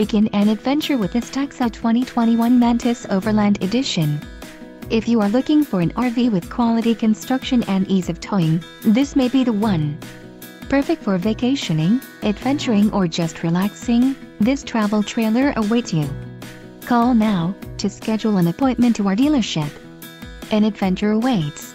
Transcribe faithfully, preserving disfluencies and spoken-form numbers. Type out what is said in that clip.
Begin an adventure with this Taxa twenty twenty-one Mantis Overland Edition. If you are looking for an R V with quality construction and ease of towing, this may be the one. Perfect for vacationing, adventuring or just relaxing, this travel trailer awaits you. Call now to schedule an appointment to our dealership. An adventure awaits.